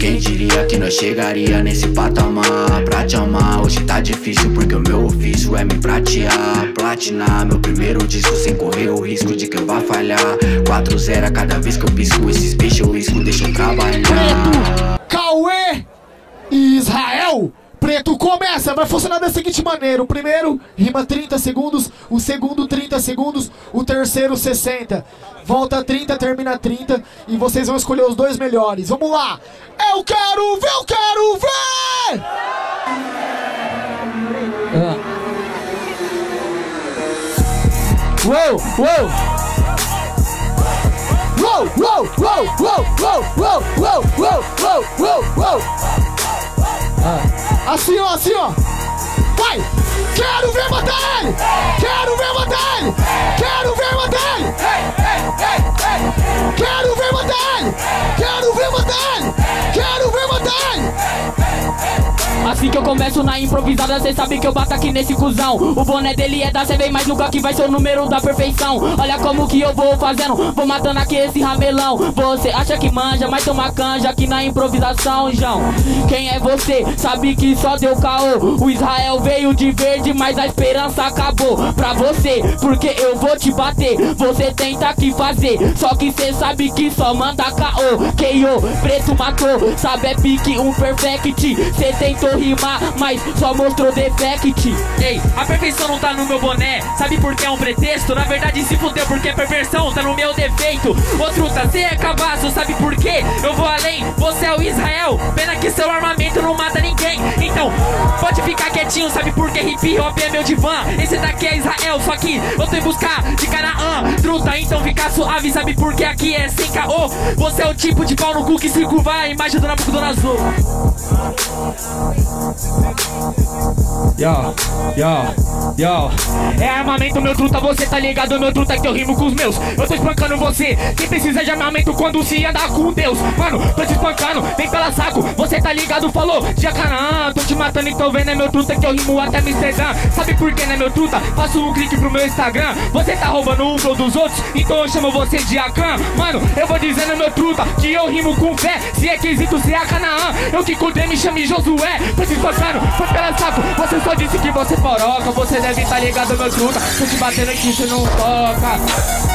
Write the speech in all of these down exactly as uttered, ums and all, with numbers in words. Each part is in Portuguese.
Quem diria que nós chegaria nesse patamar? Pra te amar hoje tá difícil, porque o meu ofício é me pratear, platinar meu primeiro disco sem correr o risco de que eu vá falhar. Quatro zero a cada vez que eu pisco, esses bichos eu risco, deixa eu trabalhar. Preto, Kawe e Israel. Preto começa, vai funcionar da seguinte maneira: o primeiro rima trinta segundos, o segundo trinta segundos, o terceiro sessenta. Volta trinta, termina trinta e vocês vão escolher os dois melhores. Vamos lá! Eu quero ver, eu quero ver! Ah. Uou, uou! Uou, uou, uou, uou, uou, uou, uou, uou, uou, uou! Ah. Assim ó, assim ó! Vai! Quero ver matar ele! Quero ver matar ele! Quero ver matar ele! Quero ver matar ele! Quero ver matar ele! Quero ver matar ele! Assim que eu começo na improvisada, cê sabe que eu bato aqui nesse cuzão. O boné dele é da C V, mas nunca que vai ser o número da perfeição. Olha como que eu vou fazendo, vou matando aqui esse ramelão. Você acha que manja, mas toma canja aqui na improvisação, João. Quem é você? Sabe que só deu caô. O Israel veio veio de verde, mas a esperança acabou pra você, porque eu vou te bater. Você tenta que fazer, só que cê sabe que só manda caô. K O, Preto matou, sabe é pique um perfect. Cê tentou rimar, mas só mostrou defect. Ei, a perfeição não tá no meu boné, sabe porque é um pretexto? Na verdade se fudeu porque a perversão tá no meu defeito. Ô truta, cê é cabaço, sabe por quê? Eu vou além, você é o Israel, pena que seu armamento não mata ninguém. Então, pode ficar quietinho, sabe? Sabe por que hip hop é meu divã? Esse daqui é Israel, só que eu tô em busca de Canaã. Truta, então fica suave, sabe por que aqui é sem caô? Você é o tipo de pau no cu que se curva a imagem do Nabucodonosor. Yo, yo, yo. É armamento, meu truta, você tá ligado, meu truta, que eu rimo com os meus. Eu tô espancando você, quem precisa de armamento quando se anda com Deus. Mano, tô te espancando, vem pela saco, você tá ligado, falou de Canaã. Tô te matando, então vem, né, meu truta, que eu rimo até Amsterdã. Sabe por que, né, meu truta? Faço um clique pro meu Instagram. Você tá roubando um flow dos outros, então eu chamo você de Akan. Mano, eu vou dizendo, meu truta, que eu rimo com fé. Se é quesito, se é a Canaã, eu que cuidei, me chame Josué. Tô te espancando, foi pela saco, você só disse que você poroca. Você deve tá ligado, meu truta, tô te batendo aqui, você não toca.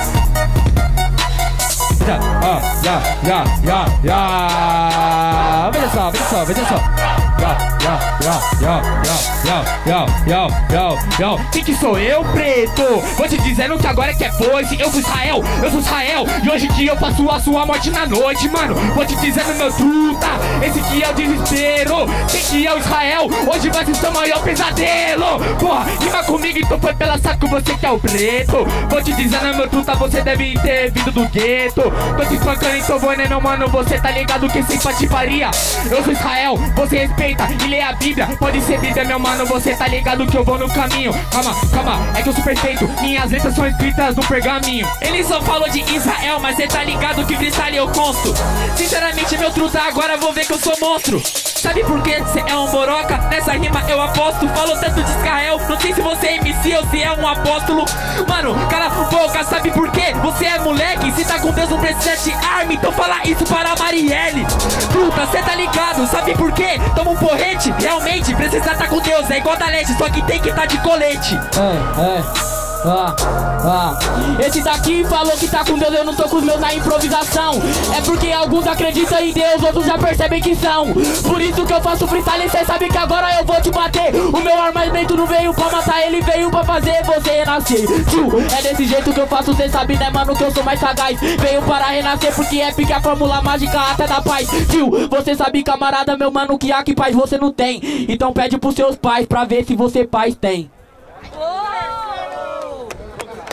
Já, ó, já, já, já, já. Veja só, veja só, veja só. Já, já, já, já, já, já, já, já, já. Quem que sou eu, Preto? Vou te dizendo que agora é que é foice. Eu sou Israel, eu sou Israel, e hoje que eu passo a sua morte na noite, mano. Vou te dizendo, meu truta, esse que é o desespero. Quem que é o Israel? Hoje vai ser seu maior pesadelo. Porra, rima comigo, então foi pela saco, você que é o Preto. Vou te dizendo, meu truta, você deve ter vindo do gueto. Tô te espancando, então vou, né, meu mano? Você tá ligado que sem patifaria. Eu sou Israel, você respeita e lê a Bíblia. Pode ser Bíblia, meu mano, você tá ligado que eu vou no caminho. Calma, calma, é que eu sou perfeito, minhas letras são escritas no pergaminho. Ele só falou de Israel, mas cê tá ligado que cristal eu consto. Sinceramente, meu truta, agora vou ver que eu sou monstro. Sabe por que cê é um moroca? Nessa rima eu aposto. Falo tanto de Israel, não sei se você é M C ou se é um apóstolo. Mano, cala a boca, sabe por quê? Você é moleque, se tá com Deus não precisa de arma. Então fala isso para a Marielle. Truta, cê tá ligado, sabe por quê? Toma um porrete, realmente, precisa tá com Deus. É igual da leste, só que tem que tá de colete. É, é. Ah, ah. Esse daqui falou que tá com Deus, eu não tô com os meus na improvisação. É porque alguns acreditam em Deus, outros já percebem que são. Por isso que eu faço freestyle, cê sabe que agora eu vou te bater. O meu armamento não veio pra matar, ele veio pra fazer você renascer. Tio, é desse jeito que eu faço, cê sabe, né, mano, que eu sou mais sagaz. Veio para renascer porque é pique a fórmula mágica até da paz. Tio, você sabe, camarada, meu mano, que há que paz você não tem. Então pede pros seus pais pra ver se você paz tem.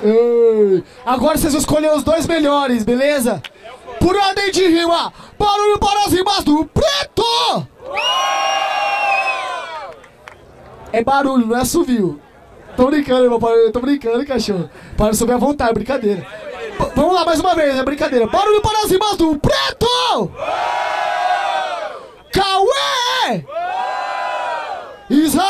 Ei. Agora vocês vão escolher os dois melhores, beleza? Por ordem de rima, barulho para as rimas do Preto! É barulho, não é assovio. Tô brincando, irmão, tô brincando, cachorro. Para subir à vontade, brincadeira. B Vamos lá mais uma vez, é brincadeira. Barulho para as rimas do Preto! Kawe! Israel!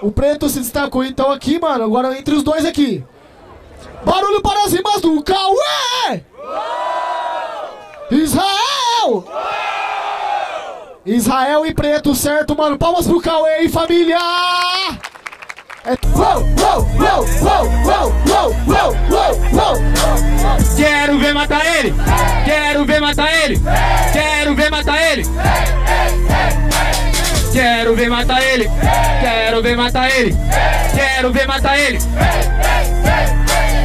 O Preto se destacou então aqui, mano. Agora entre os dois aqui. Barulho para as rimas do Kawe! Israel! Israel e Preto, certo, mano? Palmas pro Kawe aí, família! É... Uou, uou, uou, uou, uou, uou, uou, uou. Quero ver matar ele! Quero ver matar ele! Quero ver matar ele! Quero ver matar ele! Quero ver matar ele! Quero ver matar ele!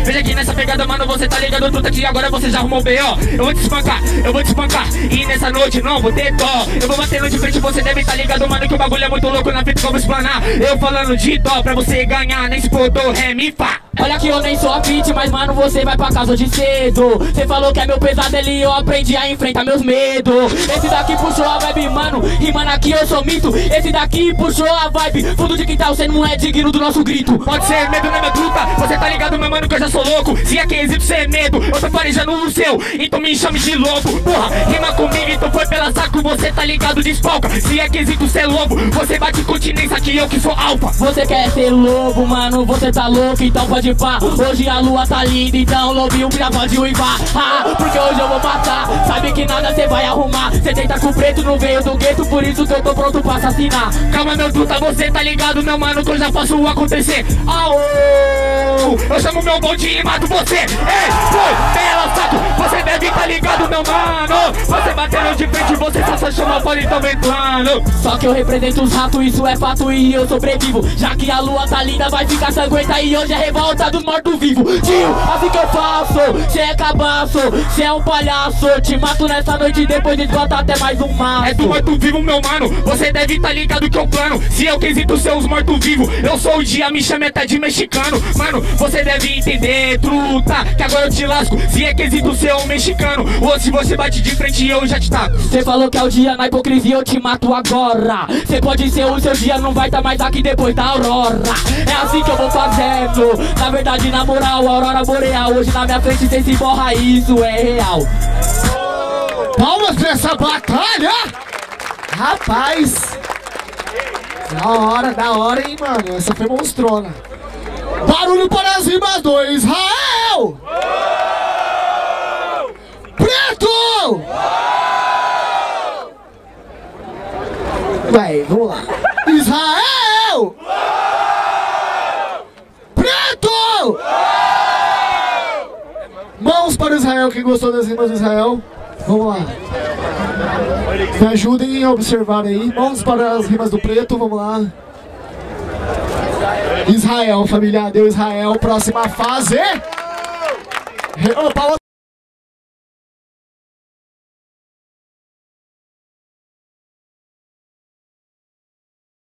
Veja aqui nessa pegada, mano, você tá ligado, truta, que agora você já arrumou o B O. Eu vou te espancar, eu vou te espancar, e nessa noite não vou ter dó. Eu vou batendo de frente, você deve tá ligado, mano, que o bagulho é muito louco, na vida que eu vou explanar. Eu falando de dó, pra você ganhar, nem se for do ré, mi, fá. Olha que eu nem sou a fit, mas mano, você vai pra casa de cedo. Você falou que é meu pesadelo e eu aprendi a enfrentar meus medos. Esse daqui puxou a vibe, mano, rimando aqui eu sou mito. Esse daqui puxou a vibe, fundo de quintal, você não é digno do nosso grito. Pode ser medo, né, meu truta? Você tá ligado, meu mano, que eu já sou louco. Se é quesito, cê é medo, eu tô farejando o seu, então me chame de lobo. Porra, rima comigo, então foi pela saco, você tá ligado, despalca. Se é quesito, cê é lobo, você bate continência que eu que sou alfa. Você quer ser lobo, mano, você tá louco, então pode. Hoje a lua tá linda, então lobinho já pode uivar. Ah, porque hoje eu vou matar. Sabe que nada cê vai arrumar. Cê tenta com o preto, não veio do gueto, por isso que eu tô pronto pra assassinar. Calma, meu truta, você tá ligado, meu mano, que eu já faço acontecer. Aô, eu chamo meu bonde e mato você. Ei, foi, pela saco, você deve tá ligado, meu mano. Você batendo de frente, você só se chama bola e tão entrando. Só que eu represento os ratos, isso é fato e eu sobrevivo. Já que a lua tá linda, vai ficar sanguenta e hoje é revolta do morto-vivo, tio, assim que eu faço. Cê é cabaço, cê é um palhaço. Te mato nessa noite e depois desbota até mais um mato. É do morto-vivo, meu mano, você deve tá ligado que eu plano. Se eu quesito seus morto-vivo, eu sou o dia, me chama até de mexicano. Mano, você deve entender, truta, que agora eu te lasco. Se é quesito ser um mexicano, ou se você bate de frente eu já te taco. Cê falou que é o dia, na hipocrisia eu te mato agora. Cê pode ser o seu dia, não vai tá mais aqui depois da aurora. É assim que eu vou fazendo. Na verdade, na moral, aurora boreal, hoje na minha frente cê se borra, isso é real. Palmas pra essa batalha! Rapaz! Da hora, da hora, hein, mano? Essa foi monstrona. Barulho para as rimas do Israel! Preto! Vai, vamos lá. Israel! Mãos para Israel, quem gostou das rimas de Israel, vamos lá. Me ajudem a observar aí. Mãos para as rimas do Preto, vamos lá. Israel, família, deu Israel, próxima fase. Opa,